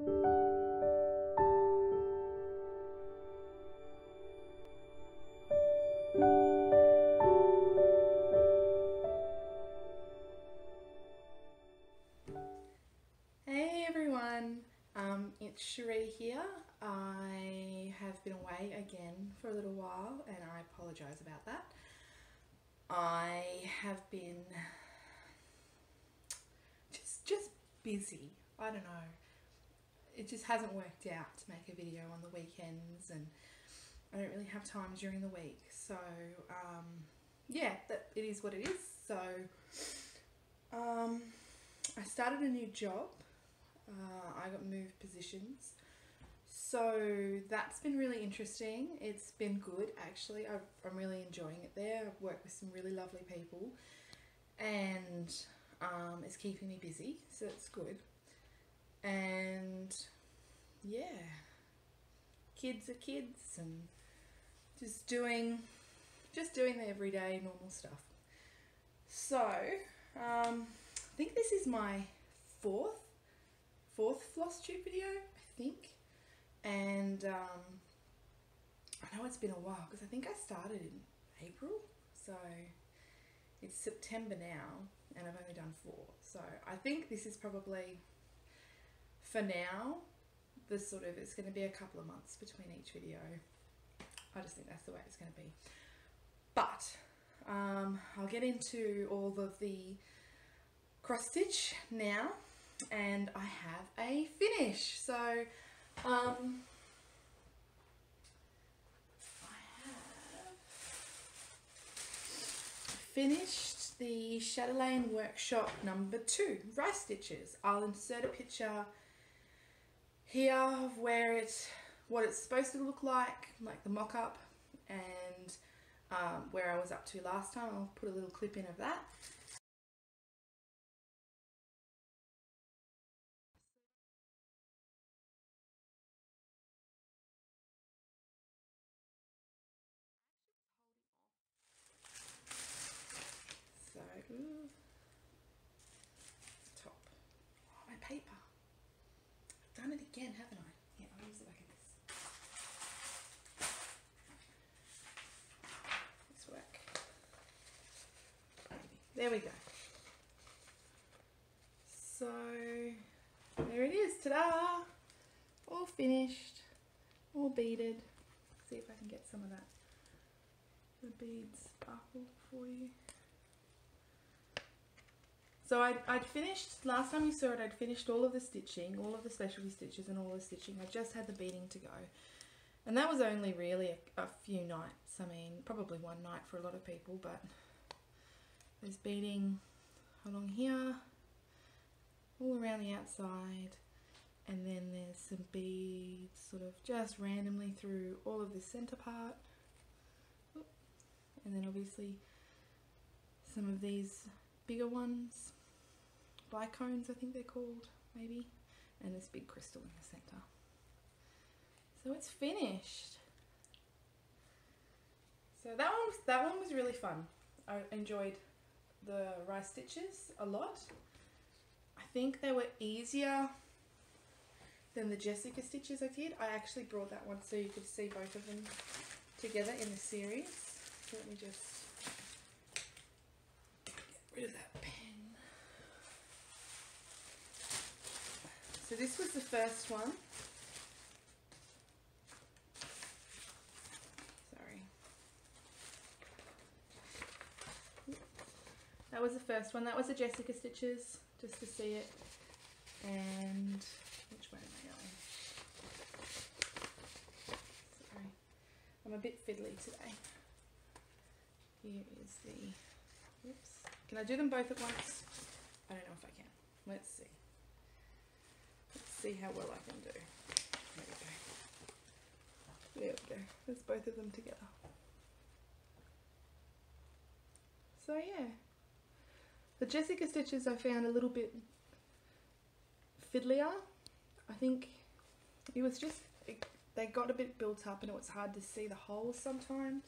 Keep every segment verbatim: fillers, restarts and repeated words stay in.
Hey everyone, um, it's Sheree here. I have been away again for a little while and I apologise about that. I have been just just busy. I don't know. It just hasn't worked out to make a video on the weekends and I don't really have time during the week. So um, yeah, that, it is what it is. So um, I started a new job. Uh, I got moved positions. So that's been really interesting. It's been good actually. I've, I'm really enjoying it there. I've worked with some really lovely people and um, it's keeping me busy. So it's good. And yeah, kids are kids and just doing just doing the everyday normal stuff. So um, I think this is my fourth fourth Flosstube video, I think, and um, I know it's been a while because I think I started in April, so it's September now and I've only done four, so I think this is probably, for now, this sort of, it's going to be a couple of months between each video. I just think that's the way it's going to be. But um, I'll get into all of the cross stitch now, and I have a finish. So um, I have finished the Chatelaine workshop number two, rice stitches. I'll insert a picture here of where it's, what it's supposed to look like, like the mock-up, and um, where I was up to last time. I'll put a little clip in of that. So, ooh, top. Oh, my paper. Done it again, haven't I? Yeah, I'll use the back of this. Let's work. Maybe. There we go. So there it is. Ta-da! All finished. All beaded. Let's see if I can get some of that. The beads sparkle for you. So I'd, I'd finished, last time you saw it, I'd finished all of the stitching, all of the specialty stitches and all the stitching. I just had the beading to go. And that was only really a, a few nights. I mean, probably one night for a lot of people, but there's beading along here, all around the outside. And then there's some beads sort of just randomly through all of the center part. And then obviously some of these bigger ones, bicones I think they're called, maybe, and this big crystal in the center. So it's finished. So that one was, that one was really fun. I enjoyed the rice stitches a lot. I think they were easier than the Jessica stitches I did. I actually brought that one so you could see both of them together in the series. So let me just rid of that pen. So this was the first one. Sorry. That was the first one. That was the Jessica stitches, just to see it. And which way am I going? Sorry. I'm a bit fiddly today. Here is the, oops. Can I do them both at once? I don't know if I can. Let's see. Let's see how well I can do. There we go. There we go. There's both of them together. So yeah. The Jessica stitches I found a little bit fiddlier. I think it was just, it, they got a bit built up and it was hard to see the holes sometimes.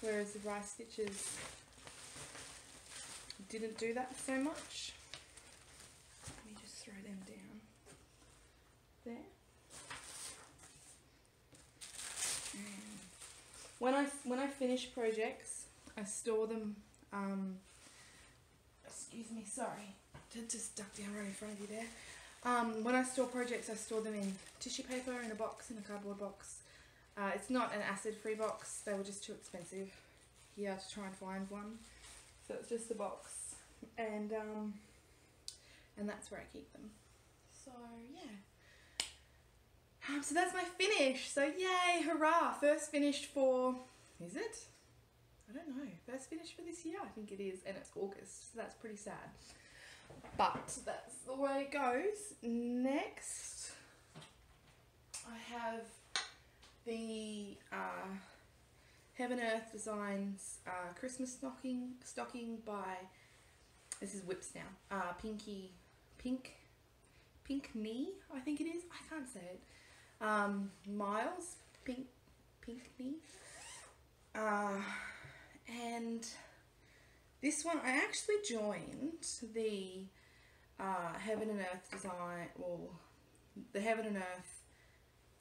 Whereas the rice stitches didn't do that so much. Let me just throw them down. when I when I finish projects, I store them. Um, excuse me, sorry, just duck down right in front of you there. Um, when I store projects, I store them in tissue paper, in a box, in a cardboard box. Uh, it's not an acid-free box. They were just too expensive here to try and find one. So it's just a box, and um, and that's where I keep them. So yeah. Um, so that's my finish. So yay, hurrah! First finished for, is it? I don't know. First finished for this year, I think it is, and it's August. So that's pretty sad. But that's the way it goes. Next, I have the uh, Heaven and Earth Designs uh, Christmas stocking stocking by, this is Whips now, uh, Pinky, Pink, Pinkney, I think it is. I can't say it. Um, Miles, Pink, Pinkney. Uh, and this one, I actually joined the uh, Heaven and Earth Design, or the Heaven and Earth,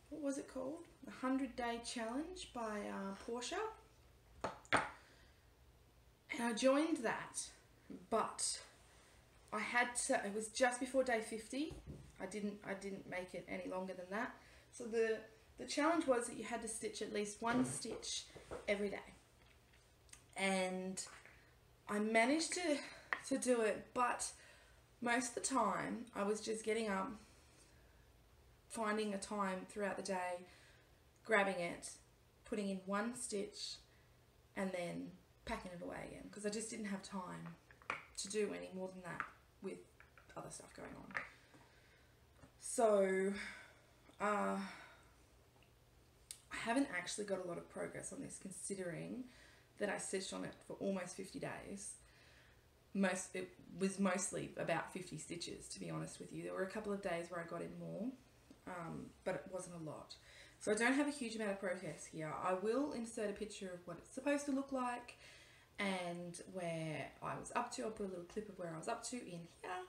what was it called? The hundred day Challenge by uh, Portia. And I joined that, but I had to, it was just before day fifty. I didn't, I didn't make it any longer than that. So the, the challenge was that you had to stitch at least one stitch every day. And I managed to, to do it, but most of the time I was just getting up, finding a time throughout the day, grabbing it, putting in one stitch, and then packing it away again, because I just didn't have time to do any more than that with other stuff going on. So uh, I haven't actually got a lot of progress on this, considering that I stitched on it for almost fifty days. Most, it was mostly about fifty stitches, to be honest with you. There were a couple of days where I got in more, um, but it wasn't a lot. So I don't have a huge amount of progress here. I will insert a picture of what it's supposed to look like and where I was up to. I'll put a little clip of where I was up to in here.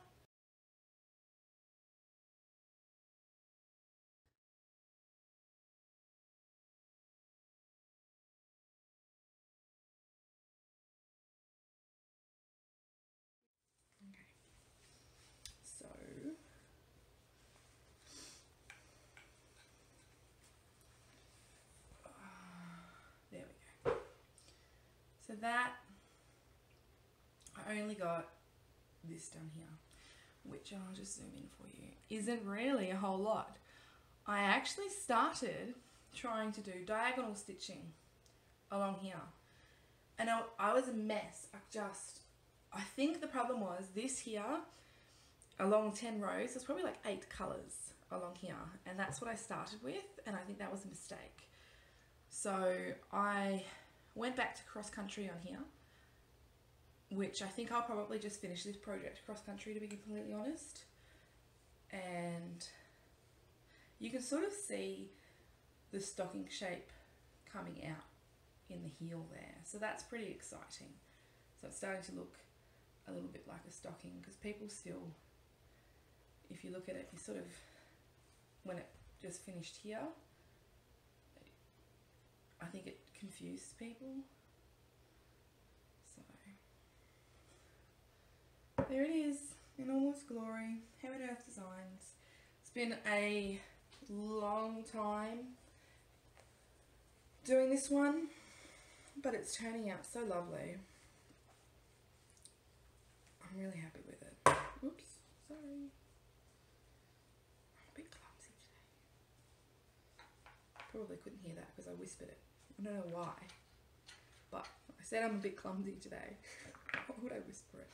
That I only got this down here, which I'll just zoom in for you, isn't really a whole lot. I actually started trying to do diagonal stitching along here, and I, I was a mess. I just, I think the problem was this here, along ten rows, there's probably like eight colors along here, and that's what I started with, and I think that was a mistake. So I went back to cross country on here, which I think I'll probably just finish this project cross country, to be completely honest. And you can sort of see the stocking shape coming out in the heel there, so that's pretty exciting. So it's starting to look a little bit like a stocking, because people still, if you look at it, you sort of, when it just finished here, I think it confused people. So there it is in all its glory, Heaven and Earth Designs. It's been a long time doing this one, but it's turning out so lovely. I'm really happy with it. Oops, sorry. I'm a bit clumsy today. Probably couldn't hear that because I whispered it. I don't know why, but I said I'm a bit clumsy today. What would I whisper it?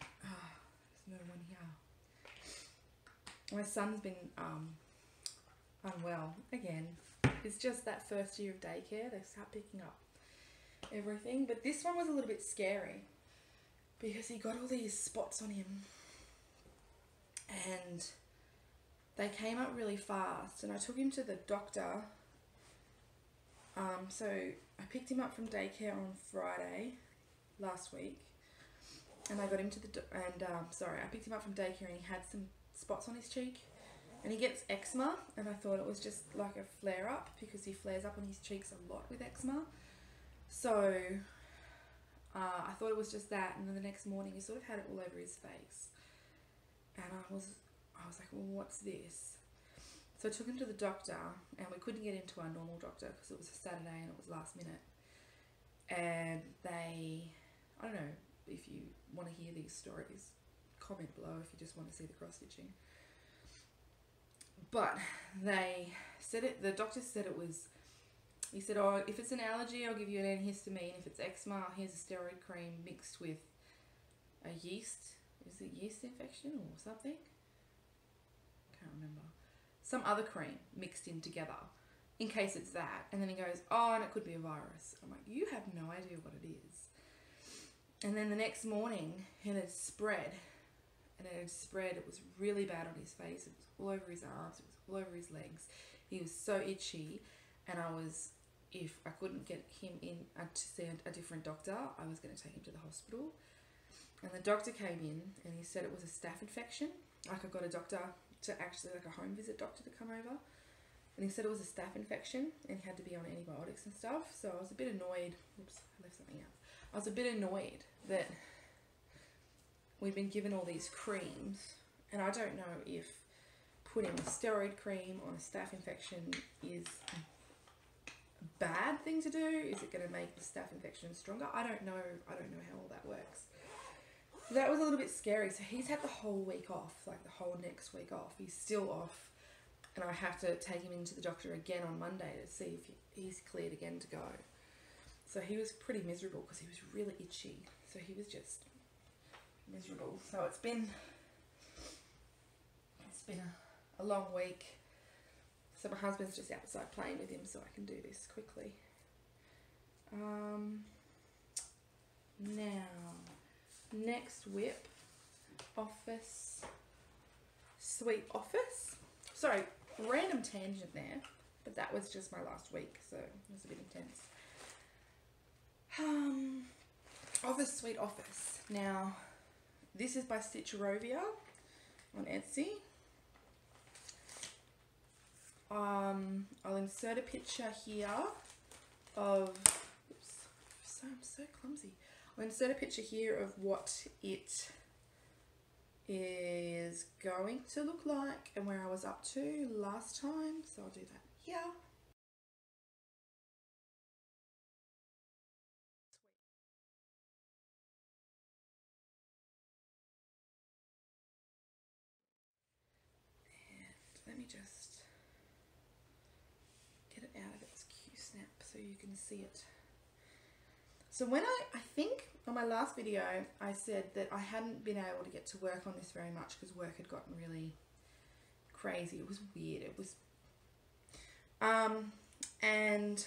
Ah, oh, there's no one here. My son's been um, unwell again. It's just that first year of daycare, they start picking up everything. But this one was a little bit scary because he got all these spots on him, and they came up really fast. And I took him to the doctor. Um, so I picked him up from daycare on Friday last week, and I got him to the, do and um, sorry, I picked him up from daycare, and he had some spots on his cheek, and he gets eczema, and I thought it was just like a flare up because he flares up on his cheeks a lot with eczema. So uh, I thought it was just that, and then the next morning he sort of had it all over his face, and I was I was like, well, what's this? So I took him to the doctor, and we couldn't get into our normal doctor because it was a Saturday and it was last minute. And they, I don't know if you want to hear these stories, comment below if you just want to see the cross stitching. But they said it, the doctor said it was, he said, oh, if it's an allergy, I'll give you an antihistamine. If it's eczema, here's a steroid cream mixed with a yeast. Is it yeast infection or something? Can't remember. Some other cream mixed in together in case it's that. And then he goes, oh, and it could be a virus. I'm like, you have no idea what it is. And then the next morning it had spread, and it had spread. It was really bad on his face. It was all over his arms. It was all over his legs. He was so itchy, and I was, if I couldn't get him in to see a different doctor, I was going to take him to the hospital. And the doctor came in and he said it was a staph infection. Like, I got a doctor to actually, like a home visit doctor to come over, and he said it was a staph infection and he had to be on antibiotics and stuff. So I was a bit annoyed. Oops, I left something out. I was a bit annoyed that we've been given all these creams, and I don't know if putting a steroid cream on a staph infection is a bad thing to do. Is it going to make the staph infection stronger? I don't know. I don't know how all that works. So that was a little bit scary. So he's had the whole week off, like the whole next week off. He's still off, and I have to take him into the doctor again on Monday to see if he's cleared again to go. So he was pretty miserable because he was really itchy. So he was just miserable. So it's been it's been a, a long week. So my husband's just outside playing with him so I can do this quickly. Um, now, next whip, office, sweet office. Sorry, random tangent there, but that was just my last week, so it was a bit intense. Um, Office Suite Office. Now, this is by Stitchrovia on Etsy. Um, I'll insert a picture here of, oops, so, I'm so clumsy. I'll insert a picture here of what it is going to look like and where I was up to last time. So I'll do that here. Just get it out of its Q-snap so you can see it. So when I, I think on my last video I said that I hadn't been able to get to work on this very much because work had gotten really crazy. It was weird. It was um and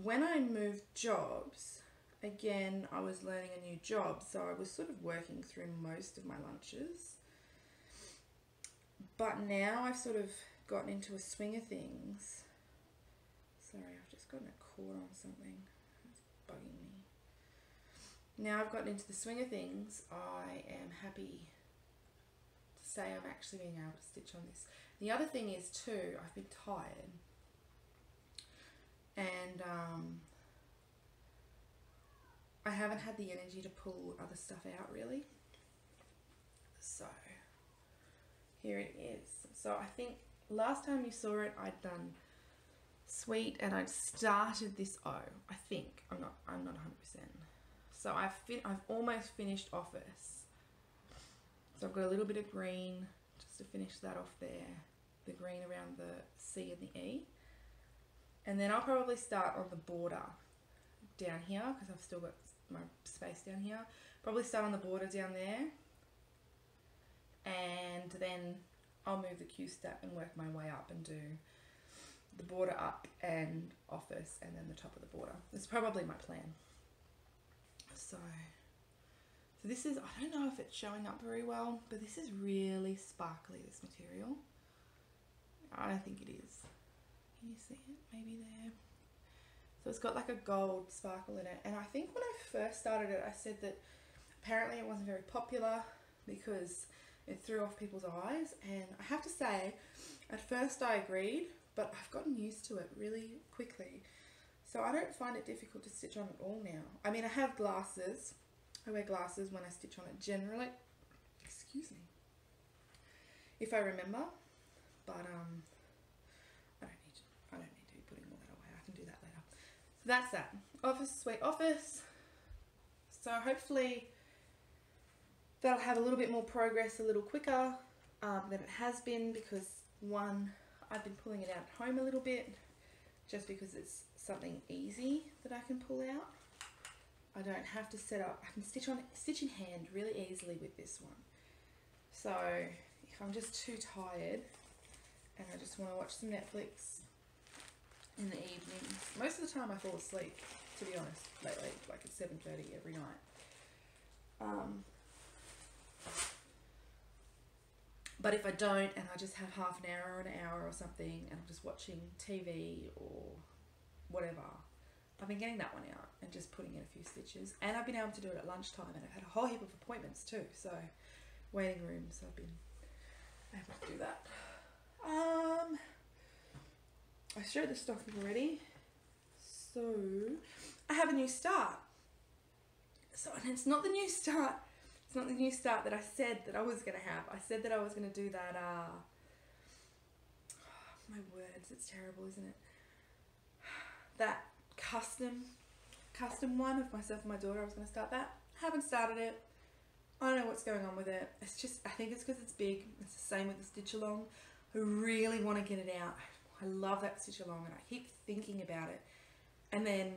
when I moved jobs again, I was learning a new job, so I was sort of working through most of my lunches. But now I've sort of gotten into a swing of things. Sorry, I've just gotten a cord on something. It's bugging me. Now I've gotten into the swing of things, I am happy to say I'm actually being able to stitch on this. The other thing is too, I've been tired. And um, I haven't had the energy to pull other stuff out really. So here it is. So I think last time you saw it, I'd done sweet and I'd started this O. I think I'm not. I'm not one hundred percent. So I've fin I've almost finished office. So I've got a little bit of green just to finish that off there. The green around the C and the E, and then I'll probably start on the border down here because I've still got my space down here. Probably start on the border down there. And then I'll move the Q step and work my way up and do the border up and office and then the top of the border. It's probably my plan. So, so this is, I don't know if it's showing up very well, but this is really sparkly, this material. I don't think it is. Can you see it? Maybe there. So it's got like a gold sparkle in it. And I think when I first started it, I said that apparently it wasn't very popular because It threw off people's eyes, and I have to say, at first I agreed, but I've gotten used to it really quickly. So I don't find it difficult to stitch on at all now. I mean, I have glasses. I wear glasses when I stitch on it generally. Excuse me. If I remember, but um, I don't need to, I don't need to be putting all that away. I can do that later. So that's that. Office, sweet office. So hopefully that'll have a little bit more progress a little quicker um, than it has been, because one, I've been pulling it out at home a little bit just because it's something easy that I can pull out. I don't have to set up, I can stitch on stitch in hand really easily with this one. So if I'm just too tired and I just want to watch some Netflix in the evenings, most of the time I fall asleep, to be honest, lately, like at seven thirty every night. Um, But if I don't and I just have half an hour or an hour or something and I'm just watching T V or whatever, I've been getting that one out and just putting in a few stitches. And I've been able to do it at lunchtime, and I've had a whole heap of appointments too. So, waiting rooms, I've been able to do that. Um, I showed the stocking already. So, I have a new start. So, and it's not the new start. It's not the new start that I said that I was going to have. I said that I was going to do that, uh, my words, it's terrible, isn't it? That custom, custom one of myself and my daughter, I was going to start that. I haven't started it. I don't know what's going on with it. It's just, I think it's because it's big. It's the same with the stitch along. I really want to get it out. I love that stitch along and I keep thinking about it. And then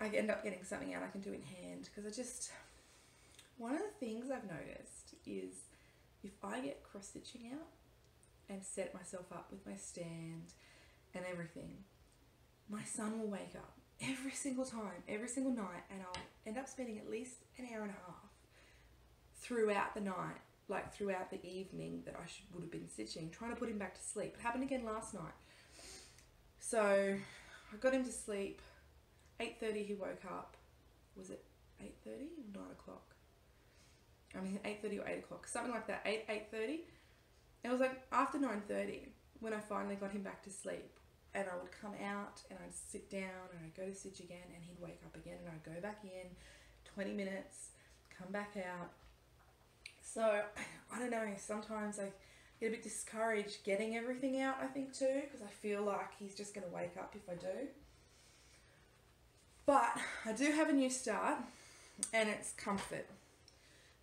I end up getting something out I can do in hand because I just... One of the things I've noticed is if I get cross-stitching out and set myself up with my stand and everything, my son will wake up every single time, every single night, and I'll end up spending at least an hour and a half throughout the night, like throughout the evening that I should, would have been stitching, trying to put him back to sleep. It happened again last night. So I got him to sleep, eight thirty he woke up, was it eight thirty or nine o'clock? I mean, eight thirty or eight o'clock, something like that, eight, eight thirty. It was like after nine thirty when I finally got him back to sleep, and I would come out and I'd sit down and I'd go to stitch again and he'd wake up again and I'd go back in, twenty minutes, come back out. So, I don't know, sometimes I get a bit discouraged getting everything out, I think too, because I feel like he's just going to wake up if I do. But I do have a new start, and it's comfort.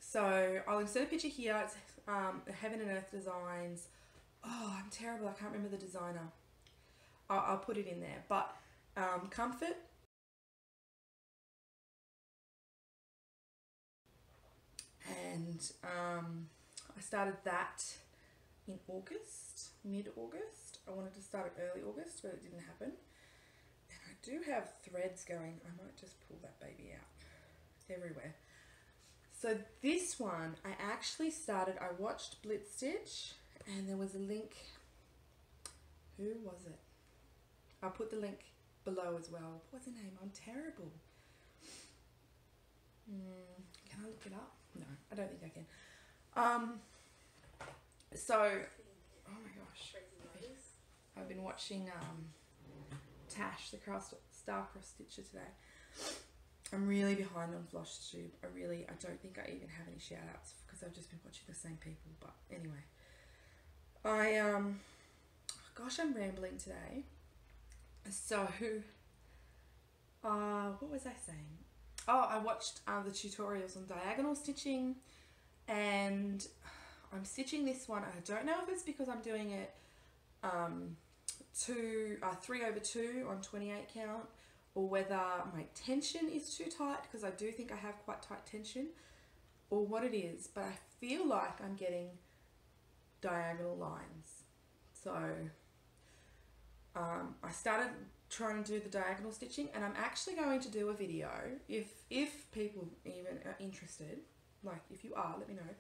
So I'll insert a picture here. It's um, Heaven and Earth Designs. Oh, I'm terrible. I can't remember the designer. I'll, I'll put it in there. But um, comfort. And um, I started that in August, mid-August. I wanted to start it early August, but it didn't happen. And I do have threads going. I might just pull that baby out. It's everywhere. So this one, I actually started, I watched Blitz Stitch, and there was a link, who was it? I'll put the link below as well. What's her name? I'm terrible. Mm, can I look it up? No, I don't think I can. Um, so, oh my gosh, I've been watching um, Tash, the Star Cross Stitcher today. I'm really behind on Flosstube. I really, I don't think I even have any shout outs because I've just been watching the same people. But anyway, I, um, gosh, I'm rambling today. So, uh, what was I saying? Oh, I watched uh, the tutorials on diagonal stitching, and I'm stitching this one. I don't know if it's because I'm doing it, um, two, uh, three over two on twenty-eight count. Or whether my tension is too tight, because I do think I have quite tight tension, or what it is, but I feel like I'm getting diagonal lines. So um, I started trying to do the diagonal stitching, and I'm actually going to do a video if if people even are interested. Like if you are, let me know.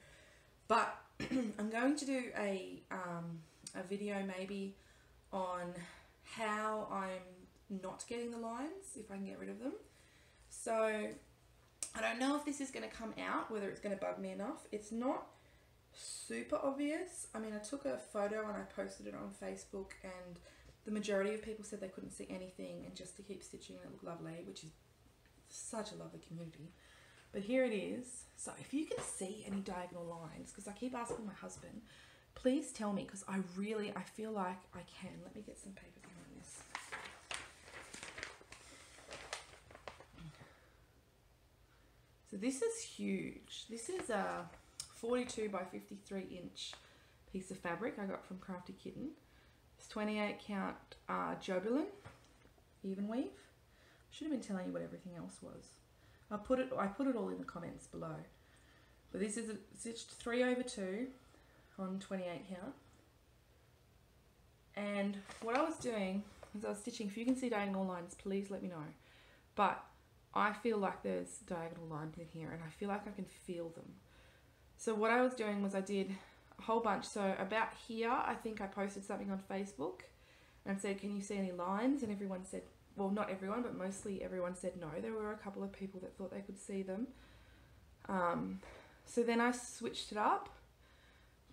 But I'm going to do a um, a video maybe on how I'm not getting the lines, if I can get rid of them. So I don't know if this is going to come out, whether it's going to bug me enough. It's not super obvious. I mean, I took a photo and I posted it on Facebook, and the majority of people said they couldn't see anything and just to keep stitching and it looked lovely, which is such a lovely community. But here it is. So if you can see any diagonal lines, because I keep asking my husband, please tell me, because I really, I feel like I can. Let me get some paper down on this. So this is huge. This is a forty-two by fifty-three inch piece of fabric I got from Crafty Kitten. It's twenty-eight count uh, Jobelin, even weave. I should have been telling you what everything else was. I put it I put it all in the comments below. But this is a stitched three over two on twenty-eight count. And what I was doing is I was stitching, if you can see diagonal lines, please let me know. But I feel like there's diagonal lines in here and I feel like I can feel them. So what I was doing was I did a whole bunch. So about here, I think I posted something on Facebook and said, can you see any lines? And everyone said, well, not everyone, but mostly everyone said no. There were a couple of people that thought they could see them. Um, so then I switched it up.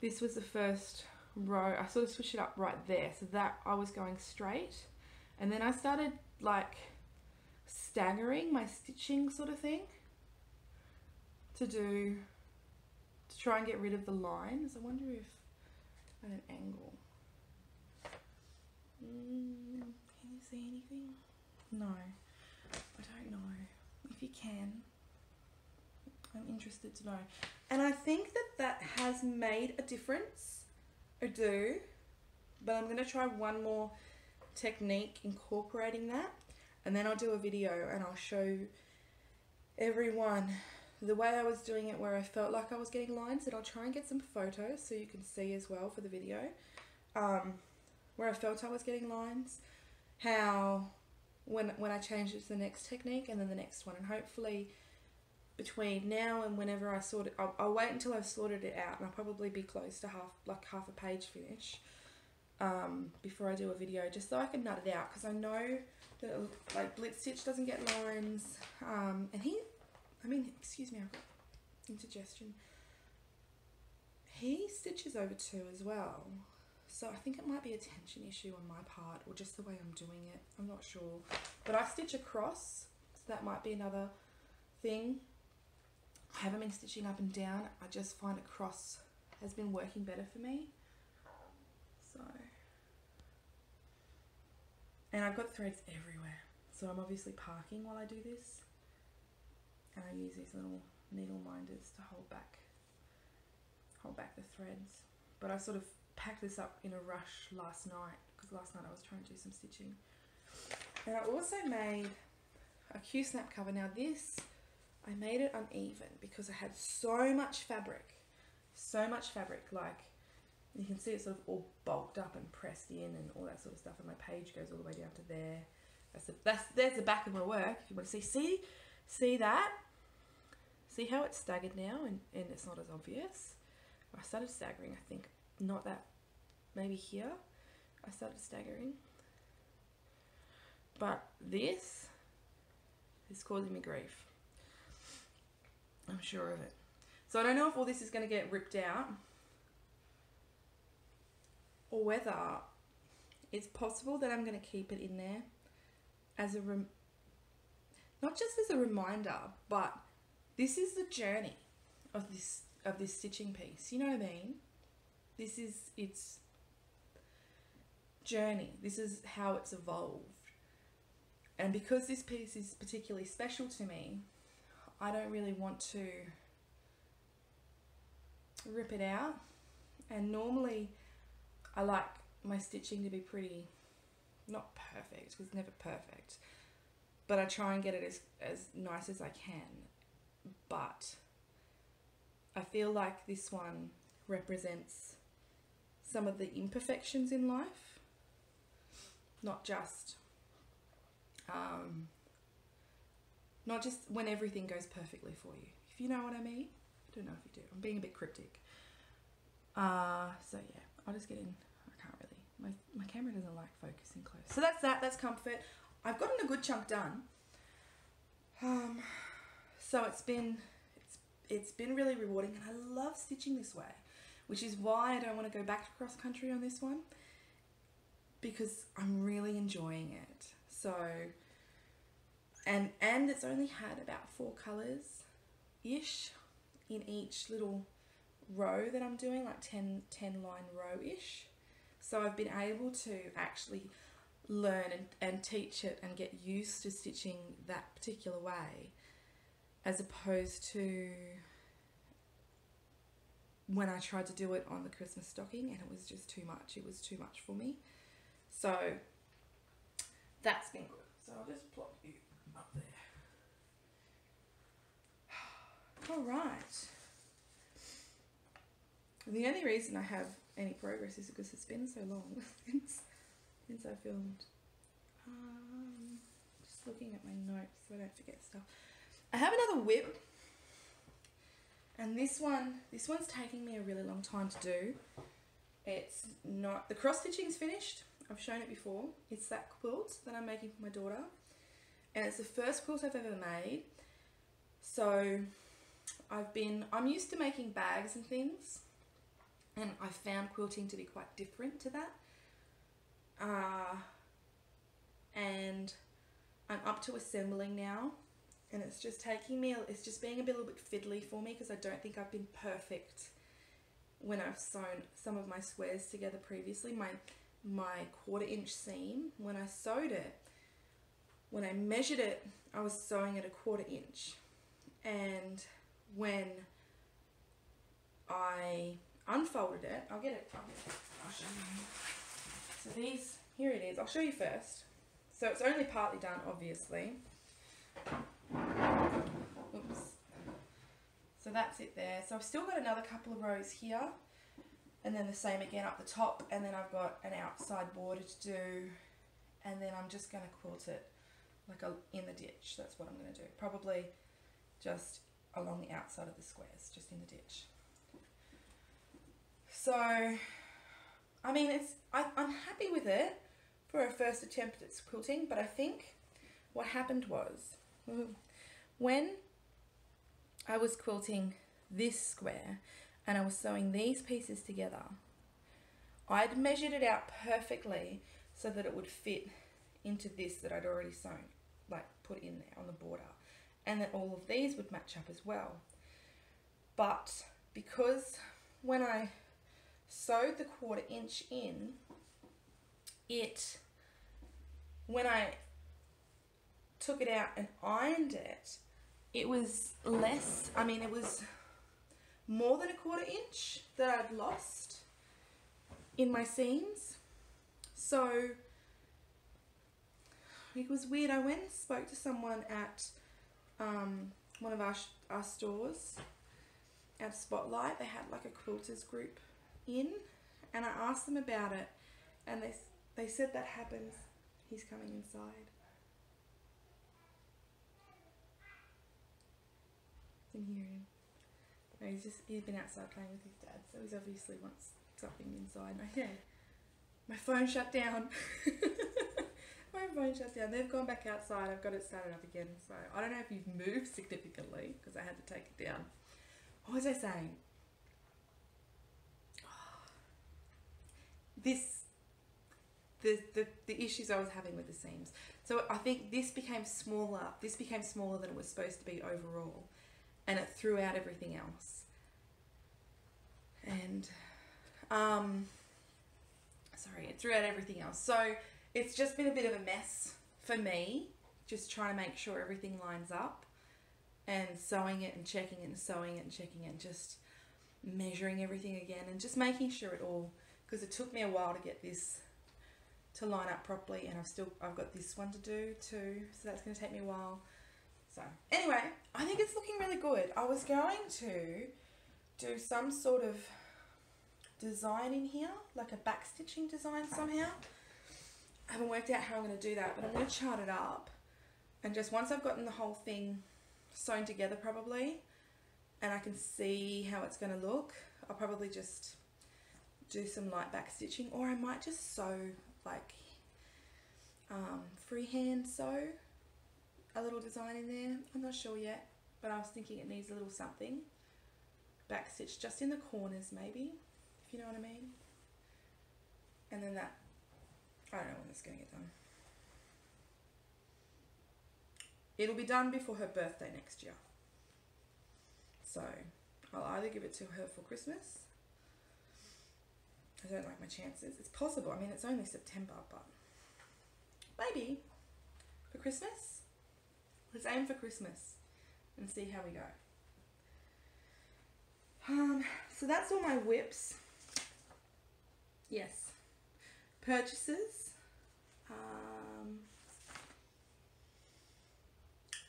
This was the first row. I sort of switched it up right there. So that I was going straight. And then I started like staggering my stitching sort of thing to do, to try and get rid of the lines. I wonder if at an angle. Mm, can you see anything? No, I don't know. If you can, I'm interested to know. And I think that that has made a difference. I do, but I'm going to try one more technique incorporating that, and then I'll do a video and I'll show everyone the way I was doing it, where I felt like I was getting lines. And I'll try and get some photos so you can see as well for the video, um, where I felt I was getting lines, how when when I changed it to the next technique and then the next one. And hopefully between now and whenever I sort it, I'll, I'll wait until I've sorted it out, and I'll probably be close to half, like half a page finish, um, before I do a video, just so I can nut it out, because I know that it, like Blitz Stitch doesn't get lines, um, and he, I mean, excuse me, I've got indigestion. He stitches over two as well. So I think it might be a tension issue on my part, or just the way I'm doing it. I'm not sure. But I stitch across, so that might be another thing. I haven't been stitching up and down. I just find across has been working better for me. So, and I've got threads everywhere. So I'm obviously parking while I do this. And I use these little needle minders to hold back, hold back the threads. But I sort of packed this up in a rush last night, because last night I was trying to do some stitching. And I also made a Q-snap cover. Now this, I made it uneven because I had so much fabric, so much fabric. Like you can see it's sort of all bulked up and pressed in and all that sort of stuff. And my page goes all the way down to there. That's the, that's, there's the back of my work. If you want to see, see, see that? See how it's staggered now, and, and it's not as obvious. I started staggering, I think, not that, maybe here, I started staggering. But this is causing me grief. I'm sure of it. So I don't know if all this is going to get ripped out, or whether it's possible that I'm going to keep it in there as a, rem not just as a reminder, but this is the journey of this, of this stitching piece. You know what I mean? This is its journey. This is how it's evolved. And because this piece is particularly special to me, I don't really want to rip it out. And normally I like my stitching to be pretty, not perfect, because it's never perfect, but I try and get it as, as nice as I can. But I feel like this one represents some of the imperfections in life, not just um, not just when everything goes perfectly for you, if you know what I mean. I don't know if you do. I'm being a bit cryptic. Uh, so yeah, I'll just get in. I can't really, my, my camera doesn't like focusing close. So that's that, that's comfort. I've gotten a good chunk done. Um, so it's been, it's, it's been really rewarding, and I love stitching this way. which is why I don't want to go back to cross country on this one, because I'm really enjoying it. So, and and it's only had about four colors ish in each little row that I'm doing, like ten, ten line row ish. So I've been able to actually learn and, and teach it and get used to stitching that particular way, as opposed to when I tried to do it on the Christmas stocking and it was just too much. It was too much for me. So that's been good. So I'll just plop you up there. All right. And the only reason I have any progress is because it's been so long since, since I filmed. Um, just looking at my notes so I don't forget stuff. I have another whip, and this one, this one's taking me a really long time to do. It's not, the cross stitching's finished. I've shown it before. It's that quilt that I'm making for my daughter, and it's the first quilt I've ever made. So I've been, I'm used to making bags and things, and I found quilting to be quite different to that. Uh, and I'm up to assembling now, and it's just taking me, it's just being a little bit fiddly for me because I don't think I've been perfect when I've sewn some of my squares together previously. My, my quarter inch seam, when I sewed it, when I measured it, I was sewing at a quarter inch. And when I unfolded it, I'll get it, I'll get it. I'll show you. So these, here it is, I'll show you first. So it's only partly done, obviously. Oops. So that's it there. So I've still got another couple of rows here, and then the same again up the top, and then I've got an outside border to do, and then I'm just going to quilt it like a, in the ditch. That's what I'm going to do, probably just along the outside of the squares, just in the ditch. So, I mean, it's I, I'm happy with it for a first attempt at quilting, but I think what happened was, when I was quilting this square and I was sewing these pieces together, I'd measured it out perfectly so that it would fit into this that I'd already sewn, like put in there on the border, and that all of these would match up as well. But because when I sewed the quarter inch in, it, when I took it out and ironed it, it was less, I mean it was more than a quarter inch that I'd lost in my seams. So it was weird. I went and spoke to someone at um, one of our, our stores at Spotlight. They had like a quilters group in, and I asked them about it, and they, they said that happens. He's coming inside. I can hear him. No, he's just, he's been outside playing with his dad, so he's obviously wants something inside. Okay. My phone shut down. My phone shut down. They've gone back outside. I've got it started up again. So I don't know if you've moved significantly because I had to take it down. What was I saying? Oh, this, the, the, the issues I was having with the seams. So I think this became smaller. This became smaller than it was supposed to be overall, and it threw out everything else. And, um, sorry, it threw out everything else. So it's just been a bit of a mess for me, just trying to make sure everything lines up, and sewing it and checking it and sewing it and checking it and just measuring everything again and just making sure it all, because it took me a while to get this to line up properly, and I've still, I've got this one to do too, so that's going to take me a while. So anyway, I think it's looking really good. I was going to do some sort of design in here, like a back stitching design somehow. I haven't worked out how I'm going to do that, but I'm going to chart it up, and just once I've gotten the whole thing sewn together probably, and I can see how it's going to look, I'll probably just do some light back stitching, or I might just sew like um, freehand sew a little design in there. I'm not sure yet, but I was thinking it needs a little something back stitch just in the corners maybe, if you know what I mean. And then that, I don't know when that's going to get done. It'll be done before her birthday next year. So I'll either give it to her for Christmas. I don't like my chances. It's possible. I mean, it's only September, but maybe for Christmas. Let's aim for Christmas and see how we go. Um, so that's all my whips. Yes. Purchases. Um,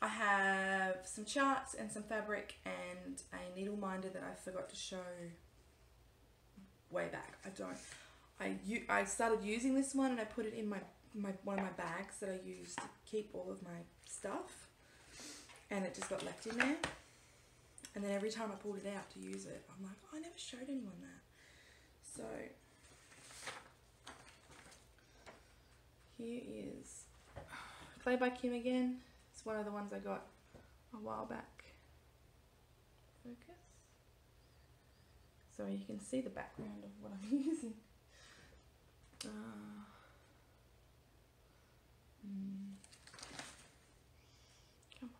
I have some charts and some fabric and a needle minder that I forgot to show way back. I don't. I u I started using this one and I put it in my, my one of my bags that I use to keep all of my stuff, and it just got left in there. And then every time I pulled it out to use it, I'm like, oh, I never showed anyone that. So here is Clay by Kim again. It's one of the ones I got a while back. Focus. So you can see the background of what I'm using. Uh, mm. Come on.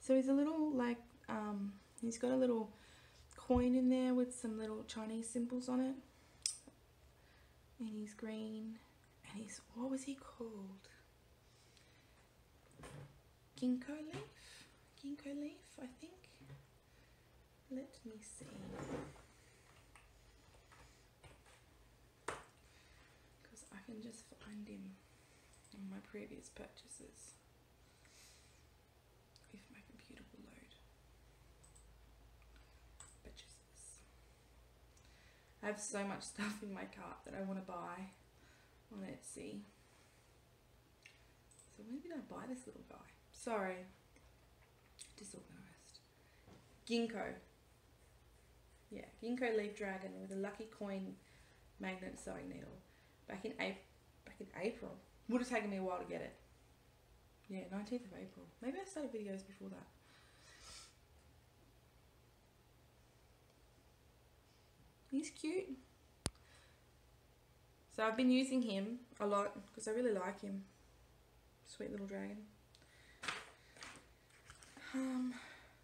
So he's a little like, um, he's got a little coin in there with some little Chinese symbols on it. And he's green. And he's, what was he called? Ginkgo leaf? Ginkgo leaf, I think. Let me see. Because I can just find him on my previous purchases. If my computer will load. Purchases. I have so much stuff in my cart that I want to buy on Etsy. So where did I buy this little guy? Sorry, disorganized. Ginkgo. Yeah, Ginkgo leaf dragon with a lucky coin magnet sewing needle. Back in April, back in April. Would have taken me a while to get it. Yeah, nineteenth of April. Maybe I started videos before that. He's cute. So I've been using him a lot because I really like him. Sweet little dragon. Um,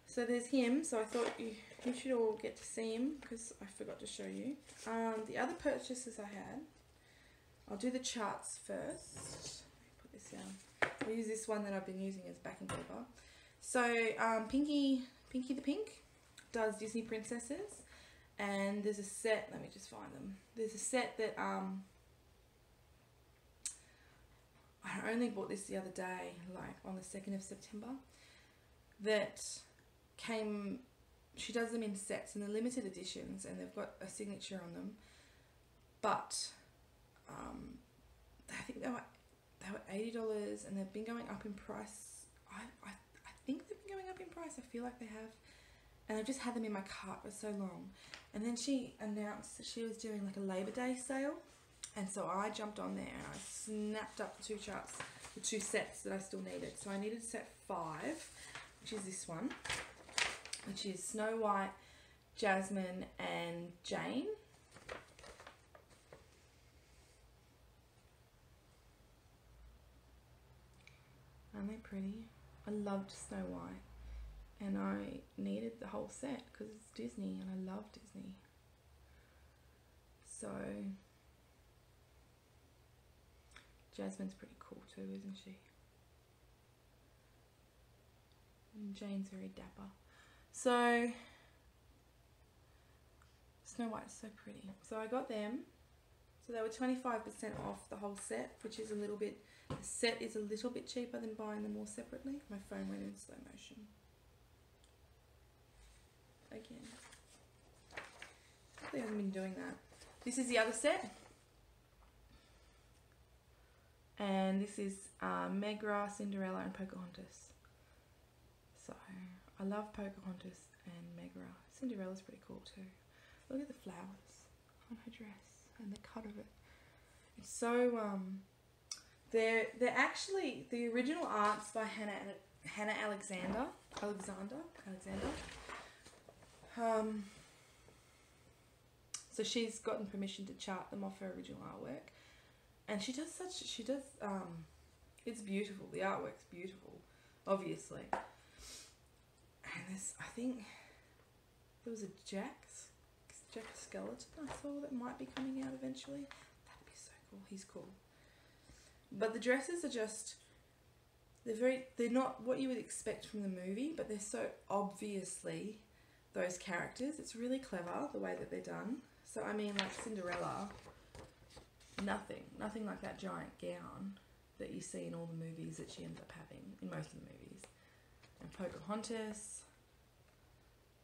so there's him. So I thought you, you should all get to see him because I forgot to show you. Um, the other purchases I had, I'll do the charts first. Put this down. I'll use this one that I've been using as backing paper. So um, Pinky, Pinky the Pink does Disney princesses, and there's a set. Let me just find them. There's a set that um, I only bought this the other day, like on the second of September. That came, she does them in sets and they're limited editions and they've got a signature on them, but um, I think they were, they were eighty dollars and they've been going up in price. I, I, I think they've been going up in price, I feel like they have, and I've just had them in my cart for so long. And then she announced that she was doing like a Labor Day sale, and so I jumped on there and I snapped up the two charts, the two sets that I still needed. So I needed set five, which is this one, which is Snow White, Jasmine and Jane. Aren't they pretty? I loved Snow White and I needed the whole set because it's Disney and I love Disney. So Jasmine's pretty cool too, isn't she? Jane's very dapper. So Snow White's so pretty. So I got them. So they were twenty-five percent off the whole set, which is a little bit, the set is a little bit cheaper than buying them all separately. My phone went in slow motion. Again. They haven't been doing that. This is the other set. And this is uh, Megra, Cinderella and Pocahontas. So, I love Pocahontas and Megra. Cinderella's pretty cool too. Look at the flowers on her dress and the cut of it. It's so, um, they're, they're actually, the original art's by Hannah, Hannah Alexander, Alexander, Alexander. Um, So she's gotten permission to chart them off her original artwork, and she does such, she does, um, it's beautiful, the artwork's beautiful, obviously. And this, I think, there was a Jack's, Jack's skeleton I saw that might be coming out eventually. That'd be so cool, he's cool. But the dresses are just, they're very, they're not what you would expect from the movie, but they're so obviously those characters. It's really clever the way that they're done. So I mean, like Cinderella, nothing, nothing like that giant gown that you see in all the movies that she ends up having, in most of the movies. And Pocahontas,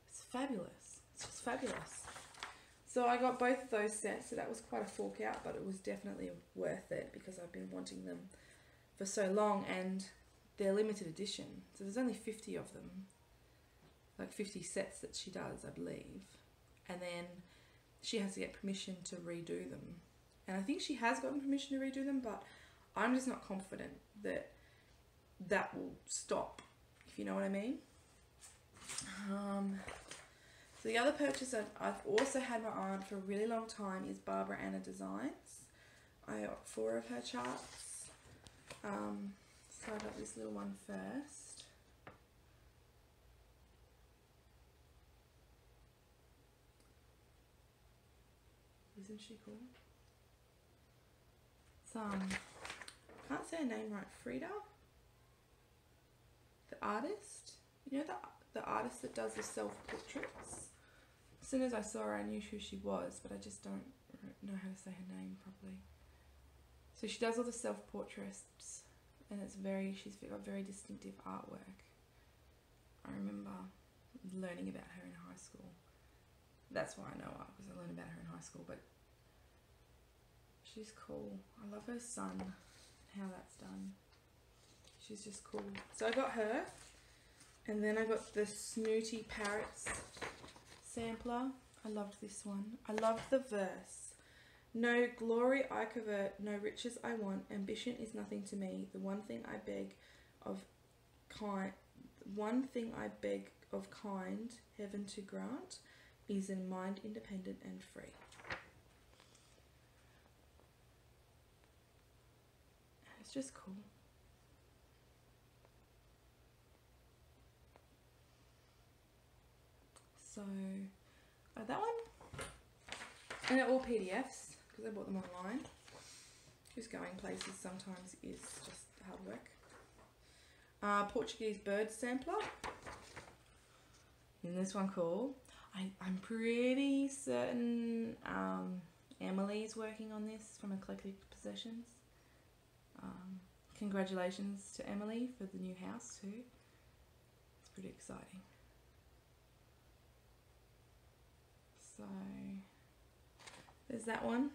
it's fabulous, it's just fabulous. So I got both of those sets, so that was quite a fork out, but it was definitely worth it because I've been wanting them for so long, and they're limited edition. So there's only fifty of them, like fifty sets that she does, I believe. And then she has to get permission to redo them. And I think she has gotten permission to redo them, but I'm just not confident that that will stop, if you know what I mean. Um, so the other purchase I've, I've also had my eye on for a really long time is Barbara Ana Designs. I got four of her charts. Um, so I got this little one first. Isn't she cool? Um, I can't say her name right. Frida, the artist, you know, the, the artist that does the self-portraits. As soon as I saw her I knew who she was, but I just don't know how to say her name properly. So she does all the self-portraits, and it's very, she's got very distinctive artwork. I remember learning about her in high school. That's why I know her, because I learned about her in high school. But she's cool. I love her son, how that's done. She's just cool. So I got her, and then I got the Snooty Parrots sampler. I loved this one. I loved the verse. No glory I covet, no riches I want. Ambition is nothing to me. The one thing I beg of kind, one thing I beg of kind heaven to grant is in mind independent and free. It's just cool. So oh, that one, and they're all P D Fs because I bought them online. Just going places sometimes is just hard work. Uh, Portuguese bird sampler. Isn't this one cool? I, I'm pretty certain um, Emily's working on this from Eclectic Possessions. Um, congratulations to Emily for the new house too. It's pretty exciting. So there's that one.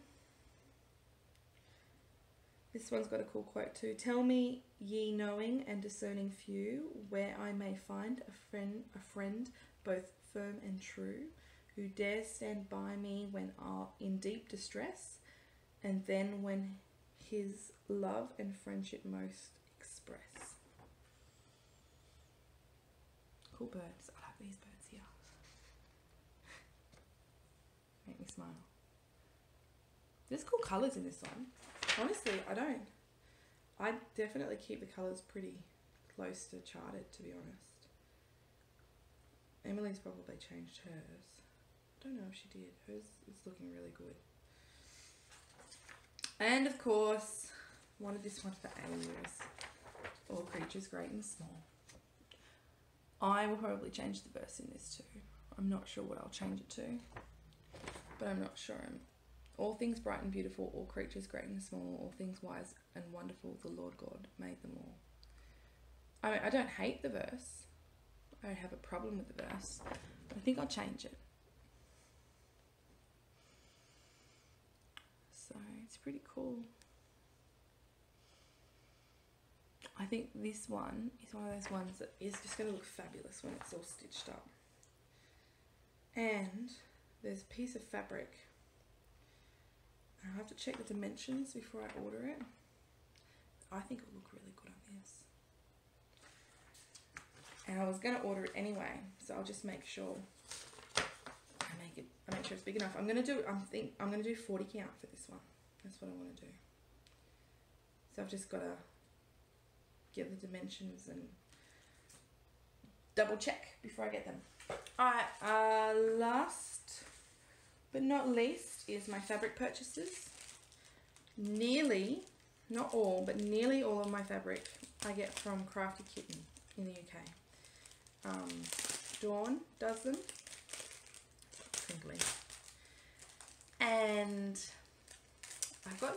This one's got a cool quote too. Tell me, ye knowing and discerning few, where I may find a friend, a friend both firm and true, who dares stand by me when I'm in deep distress, and then when his love and friendship most express. Cool birds. I like these birds here. Make me smile. There's cool colours in this one. Honestly, I don't. I definitely keep the colours pretty close to charted, to be honest. Emily's probably changed hers. I don't know if she did. Hers is looking really good. And of course, wanted this one for ages. All creatures great and small. I will probably change the verse in this too. I'm not sure what I'll change it to, but I'm not sure. All things bright and beautiful, all creatures great and small, all things wise and wonderful, the Lord God made them all. I mean, I don't hate the verse. I don't have a problem with the verse. But I think I'll change it. It's pretty cool. I think this one is one of those ones that is just going to look fabulous when it's all stitched up. And there's a piece of fabric. I'll have to check the dimensions before I order it. I think it'll look really good on this. And I was going to order it anyway, so I'll just make sure I make make it, I make sure it's big enough. I'm gonna do, I think I'm gonna do forty count for this one. That's what I want to do. So I've just gotta get the dimensions and double check before I get them. All right, uh, last but not least is my fabric purchases. Nearly, not all, but nearly all of my fabric I get from Crafty Kitten in the U K. Um, Dawn does them. Crinkly. And I've got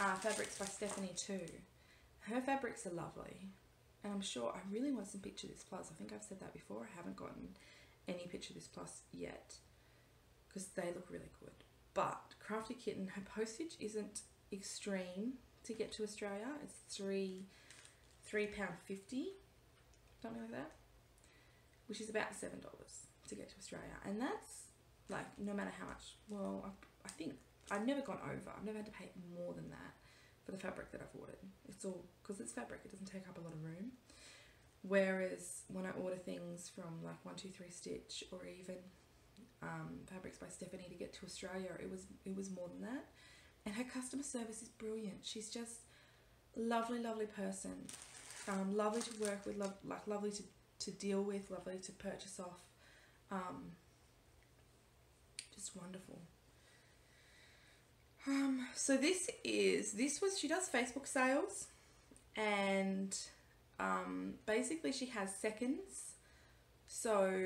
uh, fabrics by Stephanie too. Her fabrics are lovely. And I'm sure I really want some Picture This Plus. I think I've said that before. I haven't gotten any Picture This Plus yet because they look really good. But Crafty Kitten, her postage isn't extreme to get to Australia. It's three three pound fifty, something like that, which is about seven dollars to get to Australia. And that's like no matter how much. Well, I, I think I've never gone over. I've never had to pay more than that for the fabric that I've ordered. It's all because it's fabric. It doesn't take up a lot of room. Whereas when I order things from like one two three Stitch or even um, fabrics by Stephanie to get to Australia, it was it was more than that. And her customer service is brilliant. She's just lovely, lovely person. Um, lovely to work with. Love, like lovely to to deal with. Lovely to purchase off. Um, just wonderful. Um, so this is, this was, she does Facebook sales, and um, basically she has seconds, so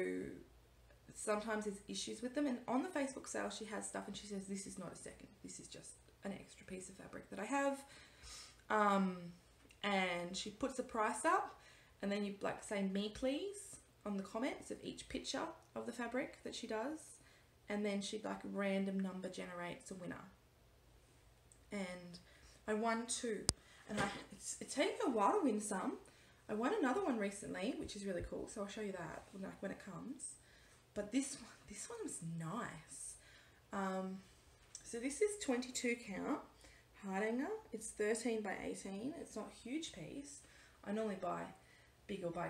sometimes there's issues with them, and on the Facebook sale she has stuff and she says this is not a second, this is just an extra piece of fabric that I have, um, and she puts the price up, and then you like say me please on the comments of each picture of the fabric that she does, and then she like random number generates a winner. And I won two, and I, it's, it's taken a while to win some. I won another one recently, which is really cool. So I'll show you that when, like, when it comes. But this one, this one was nice. Um, so this is twenty-two count hardanger. It's thirteen by eighteen. It's not a huge piece. I normally buy big or buy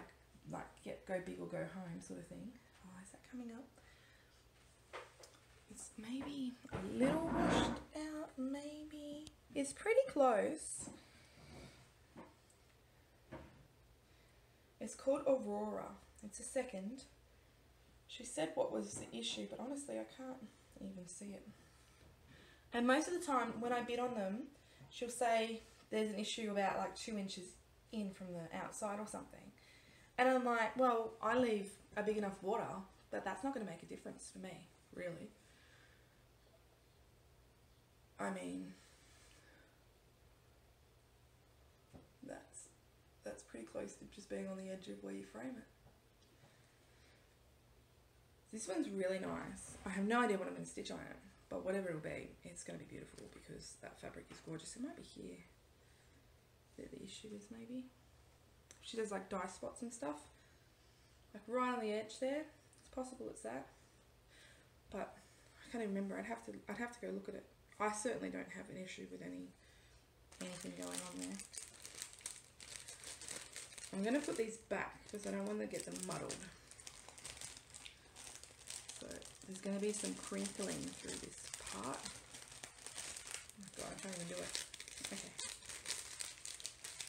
like get go big or go home sort of thing. Oh, is that coming up? It's maybe a little washed out, maybe. It's pretty close. It's called Aurora. It's a second. She said what was the issue, but honestly I can't even see it. And most of the time when I bid on them, she'll say there's an issue about like two inches in from the outside or something. And I'm like, well, I leave a big enough water, but that's not going to make a difference for me, really. I mean, that's, that's pretty close to just being on the edge of where you frame it. This one's really nice. I have no idea what I'm going to stitch on it, but whatever it'll be, it's going to be beautiful because that fabric is gorgeous. It might be here that the issue is maybe. She does like dye spots and stuff, like right on the edge there. It's possible it's that, but I can't even remember. I'd have to, I'd have to go look at it. I certainly don't have an issue with any anything going on there. I'm going to put these back because I don't want to get them muddled. So there's going to be some crinkling through this part. Oh my god, I can't even do it. Okay.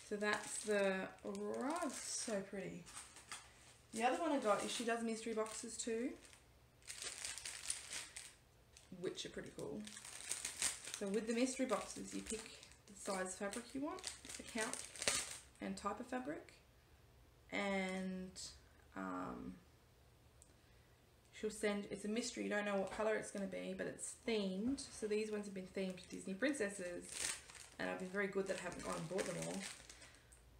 So that's the Aurora. It's so pretty. The other one I got is she does mystery boxes too, which are pretty cool. So with the mystery boxes, you pick the size fabric you want, the count and type of fabric, and um, she'll send, it's a mystery, you don't know what colour it's going to be, but it's themed. So these ones have been themed to Disney princesses, and I've been very good that I haven't gone and bought them all,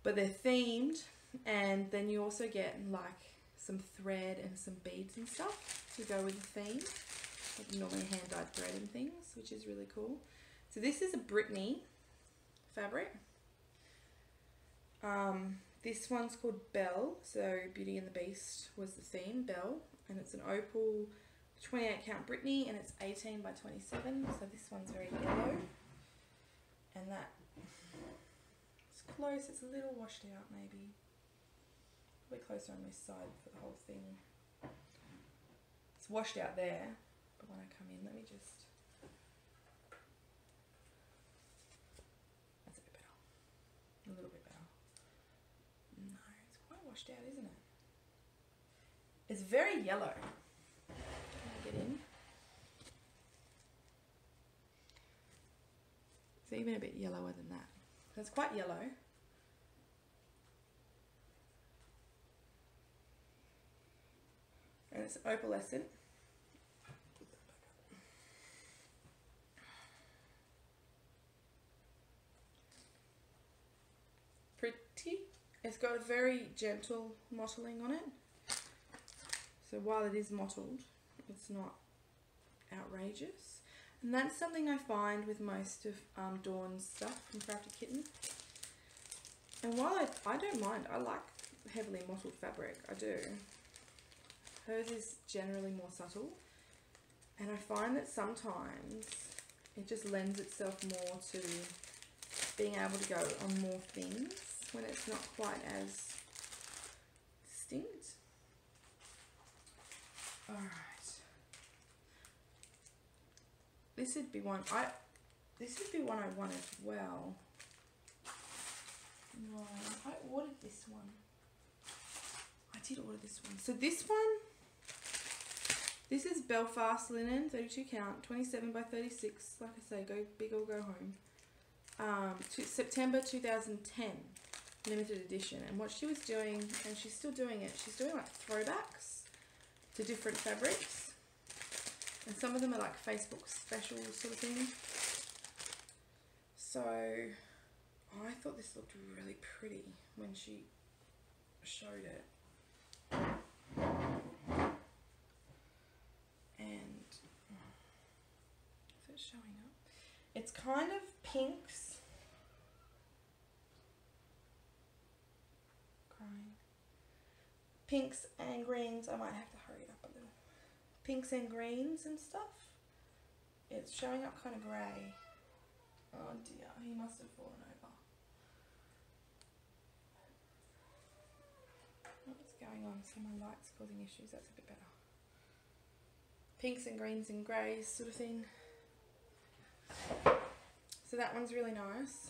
but they're themed. And then you also get like some thread and some beads and stuff to go with the theme. Normally hand dyed thread and things, which is really cool. So this is a Brittany fabric. Um, this one's called Belle. So Beauty and the Beast was the theme, Belle, and it's an opal twenty-eight count Brittany, and it's eighteen by twenty-seven. So this one's very yellow, and that it's close. It's a little washed out, maybe. Probably closer on this side for the whole thing. It's washed out there. when I come in. Let me just... That's a bit better. A little bit better. No, it's quite washed out, isn't it? It's very yellow. Can I get in? It's even a bit yellower than that. So it's quite yellow. And it's opalescent. Pretty. It's got a very gentle mottling on it. So while it is mottled, it's not outrageous. And that's something I find with most of um, Dawn's stuff from Crafty Kitten. And while I, I don't mind, I like heavily mottled fabric, I do. Hers is generally more subtle, and I find that sometimes it just lends itself more to being able to go on more things when it's not quite as distinct. Alright, this would be one I this would be one I won as well. No, I ordered this one. I did order this one. So this one, this is Belfast Linen, thirty-two count, twenty-seven by thirty-six. Like I say, go big or go home. Um, to September two thousand ten, limited edition. And what she was doing, and she's still doing it, she's doing like throwbacks to different fabrics. And some of them are like Facebook specials sort of thing. So I thought this looked really pretty when she showed it. And is it showing up? It's kind of pinks. Crying. Pinks and greens. I might have to hurry up a little. Pinks and greens and stuff. It's showing up kind of grey. Oh dear, he must have fallen over. What's going on? So my light's causing issues. That's a bit better. Pinks and greens and greys sort of thing. So that one's really nice.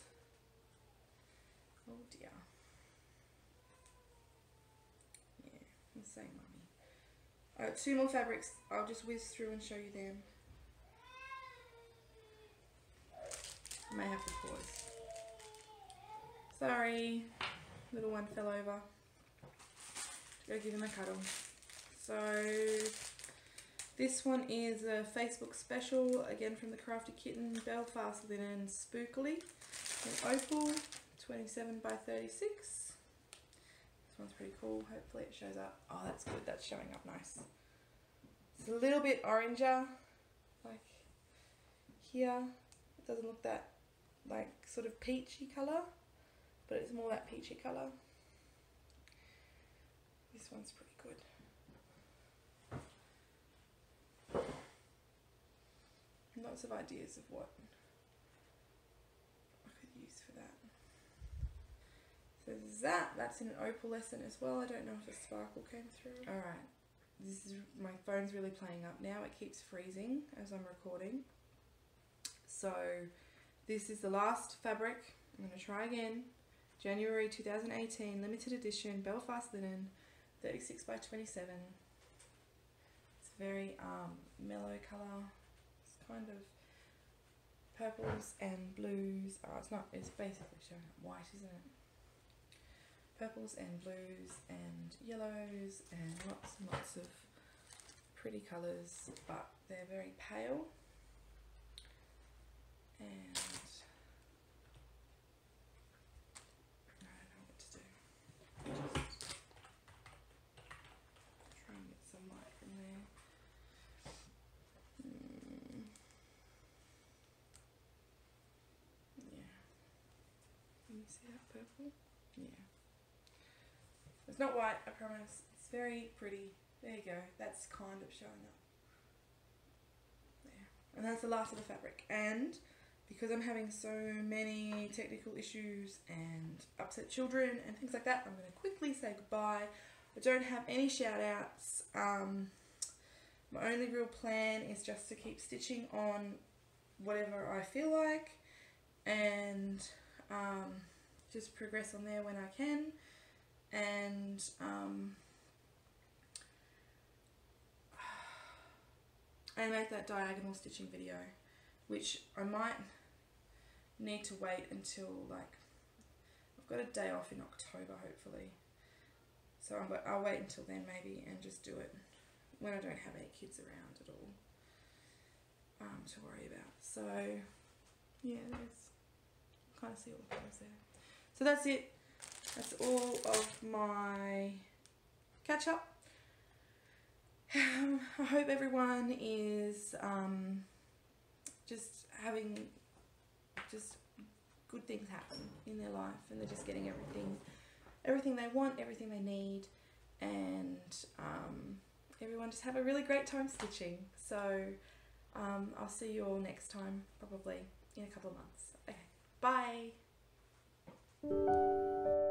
Oh dear. Yeah, I'm saying mummy. Alright, two more fabrics. I'll just whiz through and show you them. I may have to pause. Sorry, little one fell over. Go give him a cuddle. So this one is a Facebook special, again from the Crafty Kitten, Belfast Linen Spookily in Opal, twenty-seven by thirty-six. This one's pretty cool, hopefully it shows up. Oh, that's good, that's showing up nice. It's a little bit oranger, like here. It doesn't look that, like, sort of peachy colour, but it's more that peachy colour. This one's pretty good. Lots of ideas of what I could use for that. So that, that's in an opalescent as well. I don't know if a sparkle came through. Alright, this is, my phone's really playing up now. It keeps freezing as I'm recording. So this is the last fabric. I'm going to try again. January two thousand eighteen, limited edition, Belfast Linen, thirty-six by twenty-seven. It's a very um, mellow colour. It's kind of purples and blues. Oh, it's not, it's basically showing up white, isn't it? Purples and blues and yellows and lots and lots of pretty colours, but they're very pale. And I don't know what to do. Just try and get some light from there. Mm. Yeah. Can you see that purple? Yeah. It's not white, I promise. It's very pretty. There you go. That's kind of showing up. There. And that's the last of the fabric. And because I'm having so many technical issues and upset children and things like that, I'm going to quickly say goodbye. I don't have any shout outs. Um, My only real plan is just to keep stitching on whatever I feel like, and um, just progress on there when I can, and um, and make that diagonal stitching video, which I might need to wait until, like, I've got a day off in October hopefully, so I'll, I'll wait until then maybe and just do it when I don't have any kids around at all um, to worry about. So yeah, that's, kind of see all the things there. So that's it, that's all of my catch up. Um, I hope everyone is um, just having just good things happen in their life, and they're just getting everything, everything they want, everything they need, and um, everyone just have a really great time stitching. So um, I'll see you all next time, probably in a couple of months. Okay, bye.